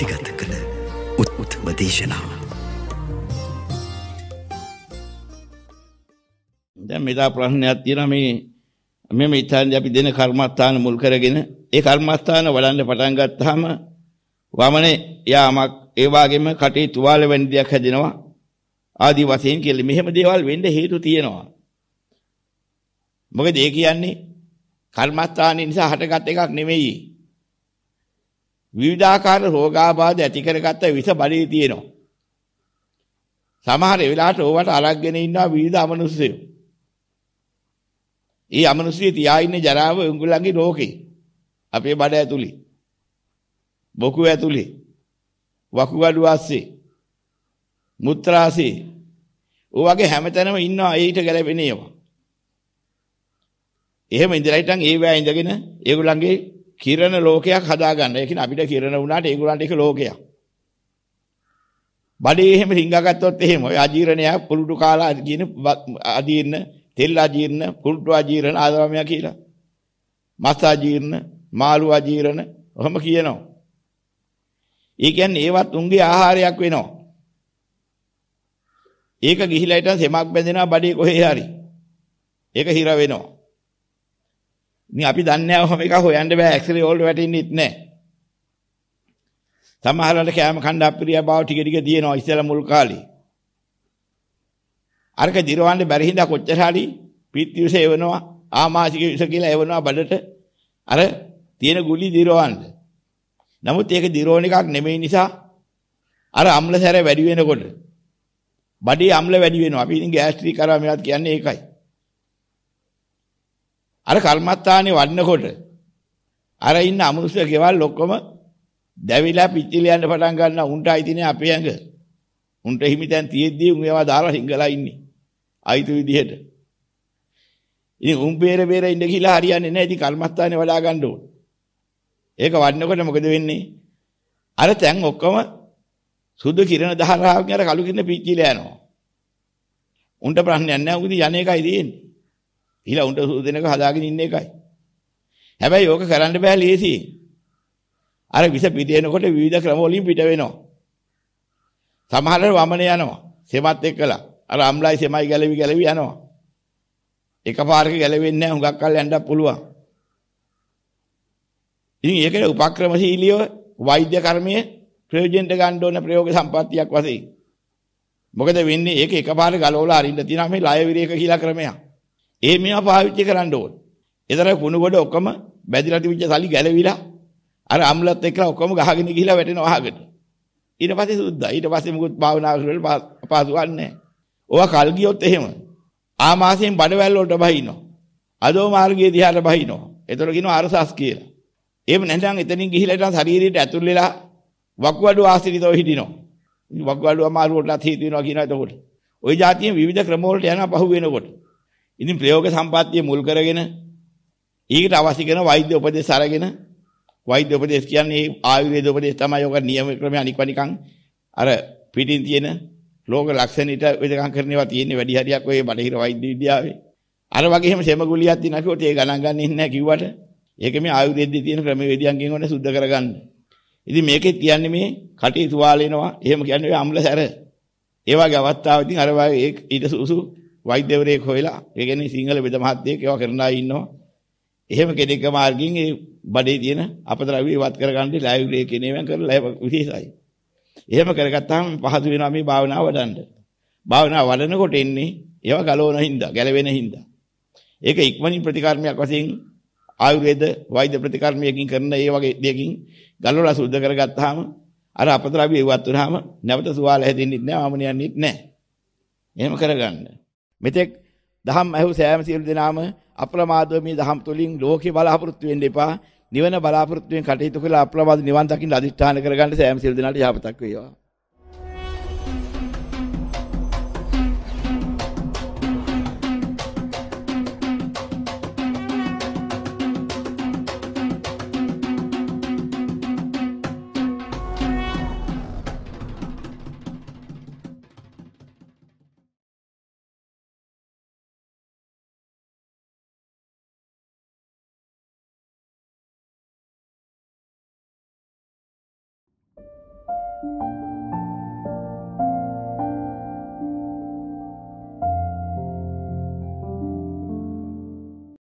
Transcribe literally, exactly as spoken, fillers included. व्यक्तिगत कल उत्पदेशना मेरा प्रश्न तीन मेम इतने कर्मस्थान मुल कर कर्मस्थान वाले पटांग वामने या एवागे में कटे तुवाल वेनवा आदिवासी के लिए मेहम देवाल वेंड हेतु तीयनवा मगर देखिया कर्मस्थान इनसे हटगाते का निमे विविधाकार होगा बाद अतिकरगात विष बड़ी तीयनो समारे विलाट होवाट आराग्य नहीं ना विविध मनुष्य ये अमनुष्य यायने जराव उंगुलांगी रोके अपे बड़े तुली बोकु तुली वकुआ डुआसी मुत्रासी वो आगे हेमतन में इन्ना एट गले भी नहीं हुआ ये मैं इंद्राइटंग ये व्या इंद्रगी ना ये गुलांगी किरण लोकिया खदागन लेकिन अभी तो किरण उन्नाट ये गुलांटी के लोकिया बड़े हम हिंगा का तो तेम हो आजीरने आप पुरुष काला आजीरने आजीरने तेल आजीर्ण पुलटो आजीर्ण आदमी अखीला मसा जीर्ण मालू आजीर्ण हम किए नो एक एवा तुंगे आहार या क्वेनो एक गिहिलाइटा सेमाक बेंदेना बड़ी को हारी एक हीरा वेनो नहीं आप धान्य हमें का हो एक्सरे ओल्ड वैट इन इतने समाहरा कैम खंडा प्रिया बाव ठीक ठीक दिए नो इसे मुल्काली අරක දිරවන්නේ බැරි හින්දා කොච්චර hali පිටිවිස එවනවා ආමාශික විස කියලා එවනවා බඩට අර තියෙන ගුලි දිරවන්න. නමුත් ඒක දිරෝණ එකක් නෙමෙයි නිසා අර අම්ල සැර වැඩි වෙනකොට බඩේ අම්ල වැඩි වෙනවා. අපි ඉතින් ගෑස්ට්‍රික් කරා මේවත් කියන්නේ ඒකයි. අර කර්මස්ථානේ වඩනකොට අර ඉන්න අමනුෂ්‍ය කෙවල් ඔක්කොම දැවිලා පිච්චිලා යන්න පටන් ගන්නවා. උන්ටයි තියනේ අපේ ඇඟ. උන්ට හිමිතෙන් තියෙද්දී උන් ඒවා දාලා හිඟලා ඉන්නේ. අයිතු විදිහට ඉතින් උන් බේර බේර ඉන්න කියලා හරියන්නේ නැහැ. ඉතින් කල්මස්ථානේ වඩා ගන්න ඕන. ඒක වඩනකොට මොකද වෙන්නේ? අර දැන් ඔක්කොම සුදු කිරණ දහරාවකින් අර කළු කිරණ පිච්චිලා යනවා. උන්ට ප්‍රශ්නයක් නැහැ. උගදී යන්නේ එකයි තියෙන්නේ. ඊළා උන්ට සුදු දෙනක හදාගෙන ඉන්න එකයි. හැබැයි ඕක කරන්න බෑ ලේසි. අර විස පිටේනකොට විවිධ ක්‍රම වලින් පිට වෙනවා. සමහර වමන යනවා. සෙමත් එක්කලා අර අම්ලයි සෙමයි ගැලවි ගැලවි යනවා. එකපාරක ගැලවෙන්නේ නැහැ. හුඟක් කල් යන්නත් පුළුවන්. ඉතින් ඒකේ උපක්‍රමශීලීව වෛද්‍ය කර්මයේ ප්‍රයෝජනට ගන්න ඕන ප්‍රයෝග සම්පත්තියක් වශයෙන්. මොකද වෙන්නේ? ඒක එකපාරක ගලවලා අරින්න තියෙනවා මේ ලය විරේක කියලා ක්‍රමයක්. ඒ මේවා පාවිච්චි කරන්න ඕන. ඒතර කුණු කොට ඔක්කොම බැදිලා තිබිච්ච සලි ගැලවිලා අර අම්ලත් එක්කලා ඔක්කොම ගහගෙන ගිහිලා වැටෙනවා අහකට. ඊට පස්සේ සුද්දා ඊට පස්සේ මොකද භාවනාව කරලා පාසු ගන්නෑ. ඔවා කල් ගියොත් එහෙම ආමාශයෙන් බඩවැල් වලට බහිනවා. අදෝ මාර්ගයේ දිහාට බහිනවා. ඒතර කියනවා අරසස් කියලා. එහෙම නැත්නම් එතනින් ගිහිලා ඉතින් ශරීරයට ඇතුල් වෙලා වකුගඩු ආශ්‍රිතව හිටිනවා. වකුගඩු අමාරුවටත් හිටිනවා කියනවා එතකොට. ওই જાතියේ විවිධ ක්‍රම වලට යනවා පහු වෙනකොට. ඉතින් ප්‍රයෝග සම්පත්තිය මුල් කරගෙන ඊට අවශ්‍ය කරන වෛද්‍ය උපදෙස් අරගෙන වෛද්‍ය උපදේශ කියන්නේ ආයුර්වේද උපදේශ තමයි. ඔක නියම ක්‍රමයේ අනික්ව නිකන් අර පිටින් තියෙන ලෝක ලක්ෂණයට වෙදකම් කරනවා තියෙන්නේ වැඩි හරියක් ඔය බටහිර වෛද්‍ය විද්‍යාවේ. අර වගේම සෙමගුලියක් තියෙනවා කිව්වොත් ඒ ගණන් ගන්න ඉන්නේ නැහැ කිව්වට ඒක මේ ආයුර්වේදයේ තියෙන ක්‍රමවේදයන්ගෙන් ඕනේ සුද්ධ කරගන්න. ඉතින් මේකෙත් කියන්නේ මේ කටේ තුවාලේනවා. එහෙම කියන්නේ ඔය අම්ල සැර. ඒ වගේ අවස්ථාවකින් අර වගේ ඊට සුසු වෛද්‍යවරයෙක් හොයලා ඒ කියන්නේ සිංහල බෙද මහත්තයෙක් ඒවා කරනවා ඉන්නවා. එහෙම කෙනෙක්ක මාර්ගයෙන් ඒ බඩේ තියෙන අපද්‍රව්‍ය ඉවත් කරගන්න ලයිව් එකේ කෙනෙක්ම කරලා විශේෂයි. එහෙම කරගත්තාම පහසු වෙනවා මේ භාවනාව වඩන්න. භාවනාව වඩනකොට එන්නේ ඒවා ගලවන හින්දා, ගැලවෙන හින්දා. ඒක ඉක්මනින් ප්‍රතිකර්මයක් වශයෙන් ආයුර්වේද වෛද්‍ය ප්‍රතිකර්මයකින් කරන ඒ වගේ දෙයකින් ගලවලා සුද්ධ කරගත්තාම අර අපද්‍රව්‍ය ඉවත් වුනහම නැවත සුවාල හැදෙන්නෙත් නෑ, ආමනියන්නෙත් නෑ. එහෙම කරගන්න. මෙතෙක් දහම් ඇහු සෑම සියලු දෙනාම අප්‍රමාදව මේ දහම් තුලින් ලෝකේ බලාපොරොත්තු වෙන්න එපා. නිවන බලාපොරොත්තුෙන් කටයුතු කළ අප්‍රමාද නිවන් දකින්න අධිෂ්ඨාන කරගන්න සෑම සියලු දෙනාට යහපතක් වේවා. है।